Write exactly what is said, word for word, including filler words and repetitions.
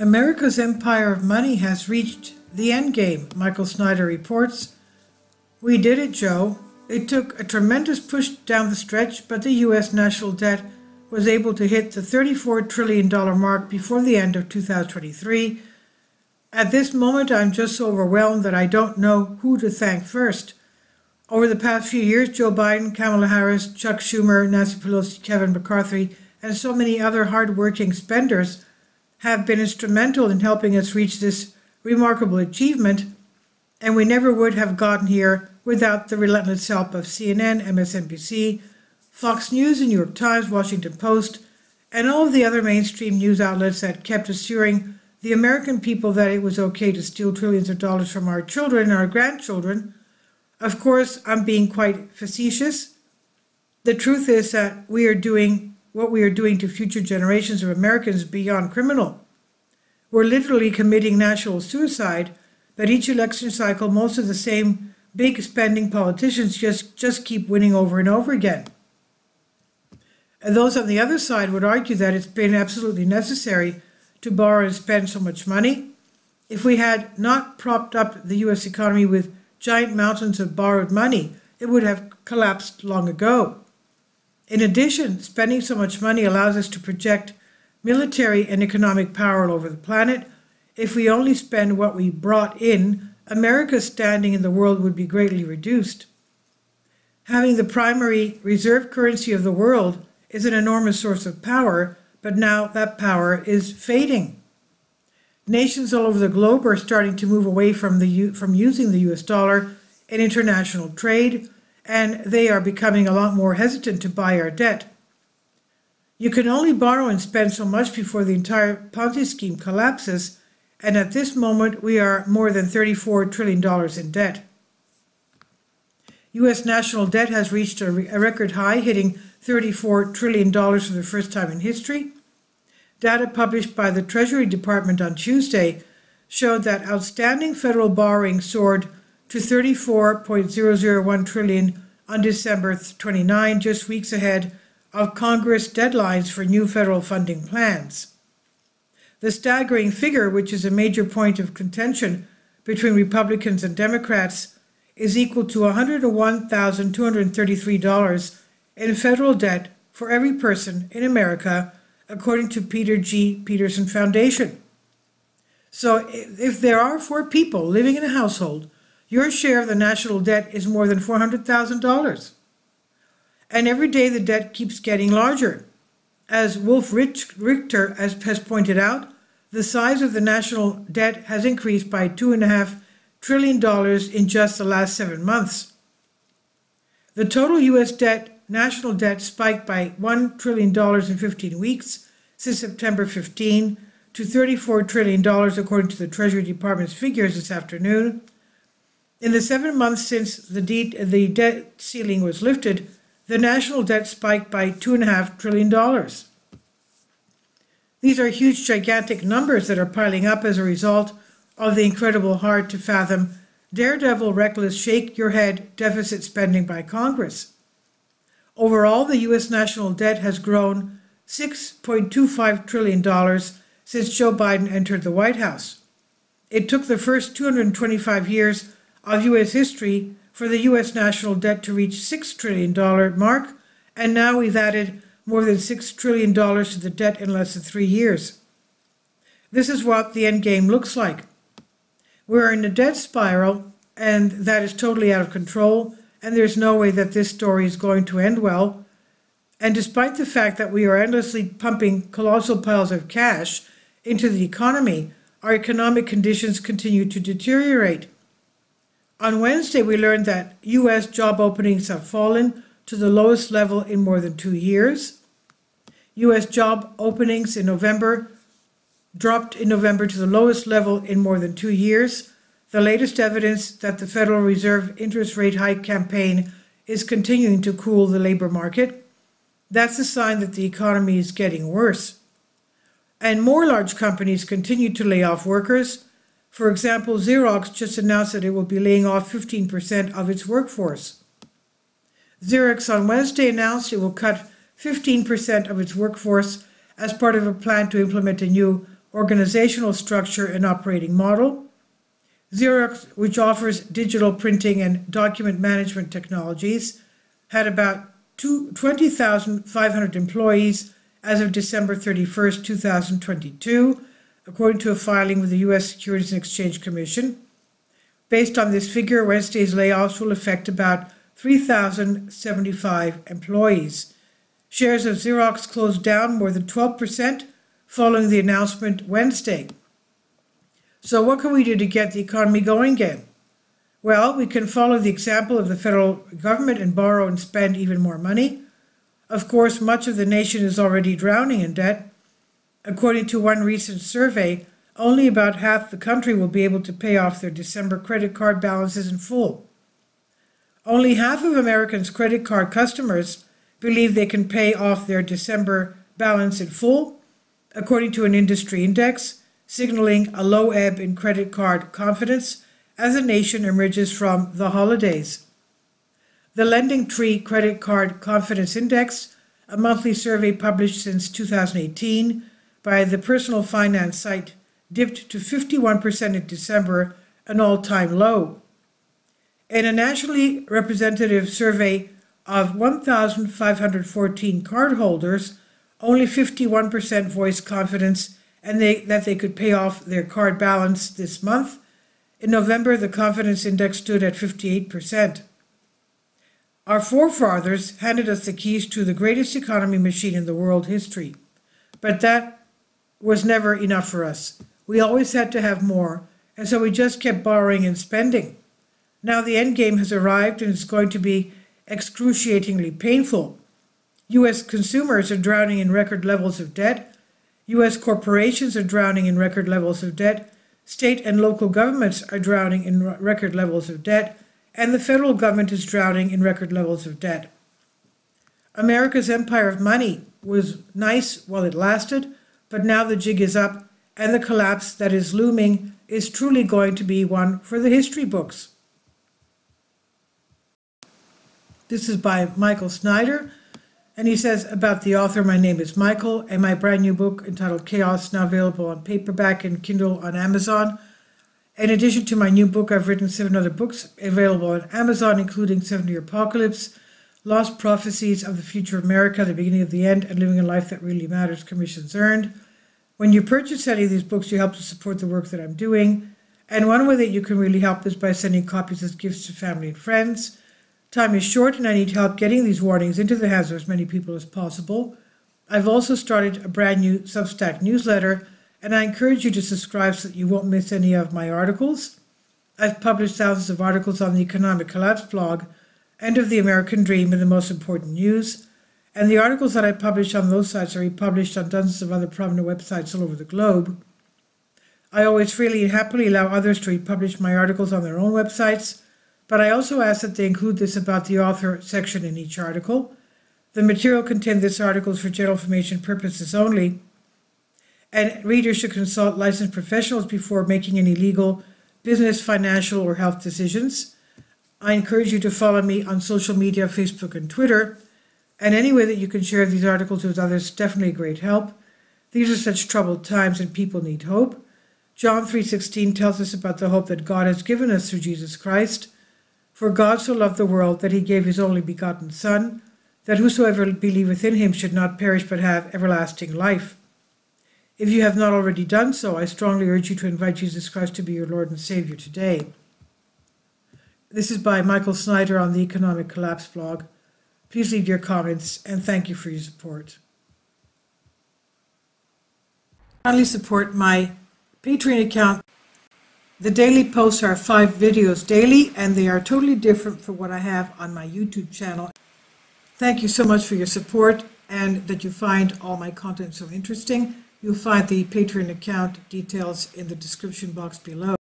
America's empire of money has reached the end game, Michael Snyder reports. We did it, Joe. It took a tremendous push down the stretch, but the U S national debt was able to hit the thirty-four trillion dollar mark before the end of two thousand twenty-three. At this moment, I'm just so overwhelmed that I don't know who to thank first. Over the past few years, Joe Biden, Kamala Harris, Chuck Schumer, Nancy Pelosi, Kevin McCarthy, and so many other hard-working spenders have been instrumental in helping us reach this remarkable achievement, and we never would have gotten here without the relentless help of C N N, M S N B C, Fox News, The New York Times, Washington Post, and all of the other mainstream news outlets that kept assuring the American people that it was okay to steal trillions of dollars from our children and our grandchildren. Of course, I'm being quite facetious. The truth is that we are doing what we are doing to future generations of Americans beyond criminal. We're literally committing national suicide, but each election cycle, most of the same big spending politicians just, just keep winning over and over again. And those on the other side would argue that it's been absolutely necessary to borrow and spend so much money. If we had not propped up the U S economy with giant mountains of borrowed money, it would have collapsed long ago. In addition, spending so much money allows us to project military and economic power all over the planet. If we only spend what we brought in, America's standing in the world would be greatly reduced. Having the primary reserve currency of the world is an enormous source of power, but now that power is fading. Nations all over the globe are starting to move away from, the, from using the U S dollar in international trade, and they are becoming a lot more hesitant to buy our debt. You can only borrow and spend so much before the entire Ponzi scheme collapses, and at this moment we are more than thirty-four trillion dollars in debt. U S national debt has reached a, re a record high, hitting thirty-four trillion dollars for the first time in history. Data published by the Treasury Department on Tuesday showed that outstanding federal borrowing soared to thirty-four point zero zero one trillion dollars on December twenty-ninth, just weeks ahead of Congress deadlines for new federal funding plans. The staggering figure, which is a major point of contention between Republicans and Democrats, is equal to one hundred one thousand two hundred thirty-three dollars in federal debt for every person in America, according to Peter G. Peterson Foundation. So if there are four people living in a household, your share of the national debt is more than four hundred thousand dollars. And every day the debt keeps getting larger. As Wolf Richter has pointed out, the size of the national debt has increased by two point five trillion dollars in just the last seven months. The total U S debt, national debt, spiked by one trillion dollars in fifteen weeks since September fifteenth to thirty-four trillion dollars, according to the Treasury Department's figures this afternoon. In the seven months since the, de the debt ceiling was lifted, the national debt spiked by two point five trillion dollars. These are huge, gigantic numbers that are piling up as a result of the incredible, hard-to-fathom, daredevil, reckless, shake-your-head deficit spending by Congress. Overall, the U S national debt has grown six point two five trillion dollars since Joe Biden entered the White House. It took the first two hundred twenty-five years of U S history for the U S national debt to reach six trillion dollars mark, and now we've added more than six trillion dollars to the debt in less than three years. This is what the end game looks like. We're in a debt spiral, and that is totally out of control, and there's no way that this story is going to end well. And despite the fact that we are endlessly pumping colossal piles of cash into the economy, our economic conditions continue to deteriorate. On Wednesday, we learned that U S job openings have fallen to the lowest level in more than two years. U S job openings in November dropped in November to the lowest level in more than two years, the latest evidence that the Federal Reserve interest rate hike campaign is continuing to cool the labor market. That's a sign that the economy is getting worse. And more large companies continue to lay off workers. For example, Xerox just announced that it will be laying off fifteen percent of its workforce. Xerox on Wednesday announced it will cut fifteen percent of its workforce as part of a plan to implement a new organizational structure and operating model. Xerox, which offers digital printing and document management technologies, had about twenty thousand five hundred employees as of December thirty-first, two thousand twenty-two, according to a filing with the U S Securities and Exchange Commission. Based on this figure, Wednesday's layoffs will affect about three thousand seventy-five employees. Shares of Xerox closed down more than twelve percent following the announcement Wednesday. So what can we do to get the economy going again? Well, we can follow the example of the federal government and borrow and spend even more money. Of course, much of the nation is already drowning in debt. According to one recent survey, only about half the country will be able to pay off their December credit card balances in full. Only half of Americans' credit card customers believe they can pay off their December balance in full, according to an industry index, signaling a low ebb in credit card confidence as the nation emerges from the holidays. The Lending Tree Credit Card Confidence Index, a monthly survey published since two thousand eighteen by the personal finance site, dipped to fifty-one percent in December, an all-time low. In a nationally representative survey of one thousand five hundred fourteen cardholders, only fifty-one percent voiced confidence and they, that they could pay off their card balance this month. In November, the confidence index stood at fifty-eight percent. Our forefathers handed us the keys to the greatest economy machine in the world history, but that was never enough for us. We always had to have more, and so we just kept borrowing and spending. Now the end game has arrived and it's going to be excruciatingly painful. U S consumers are drowning in record levels of debt. U S corporations are drowning in record levels of debt. State and local governments are drowning in record levels of debt, and the federal government is drowning in record levels of debt. America's empire of money was nice while it lasted, but now the jig is up, and the collapse that is looming is truly going to be one for the history books. This is by Michael Snyder, and he says about the author, my name is Michael, and my brand new book entitled Chaos, now available on paperback and Kindle on Amazon. In addition to my new book, I've written seven other books available on Amazon, including seven-Year Apocalypse, Lost Prophecies of the Future of America, The Beginning of the End, and Living a Life That Really Matters, Commissions Earned. When you purchase any of these books, you help to support the work that I'm doing. And one way that you can really help is by sending copies as gifts to family and friends. Time is short, and I need help getting these warnings into the hands of as many people as possible. I've also started a brand new Substack newsletter, and I encourage you to subscribe so that you won't miss any of my articles. I've published thousands of articles on the Economic Collapse blog, End of the American Dream, and The Most Important News, and the articles that I publish on those sites are republished on dozens of other prominent websites all over the globe. I always freely and happily allow others to republish my articles on their own websites, but I also ask that they include this about the author section in each article. The material contained in this article is for general information purposes only, and readers should consult licensed professionals before making any legal, business, financial, or health decisions. I encourage you to follow me on social media, Facebook and Twitter, and any way that you can share these articles with others is definitely a great help. These are such troubled times and people need hope. John three sixteen tells us about the hope that God has given us through Jesus Christ. For God so loved the world that he gave his only begotten Son, that whosoever believeth in him should not perish but have everlasting life. If you have not already done so, I strongly urge you to invite Jesus Christ to be your Lord and Savior today. This is by Michael Snyder on the Economic Collapse blog. Please leave your comments and thank you for your support. Finally, support my Patreon account. The daily posts are five videos daily, and they are totally different from what I have on my YouTube channel. Thank you so much for your support and that you find all my content so interesting. You'll find the Patreon account details in the description box below.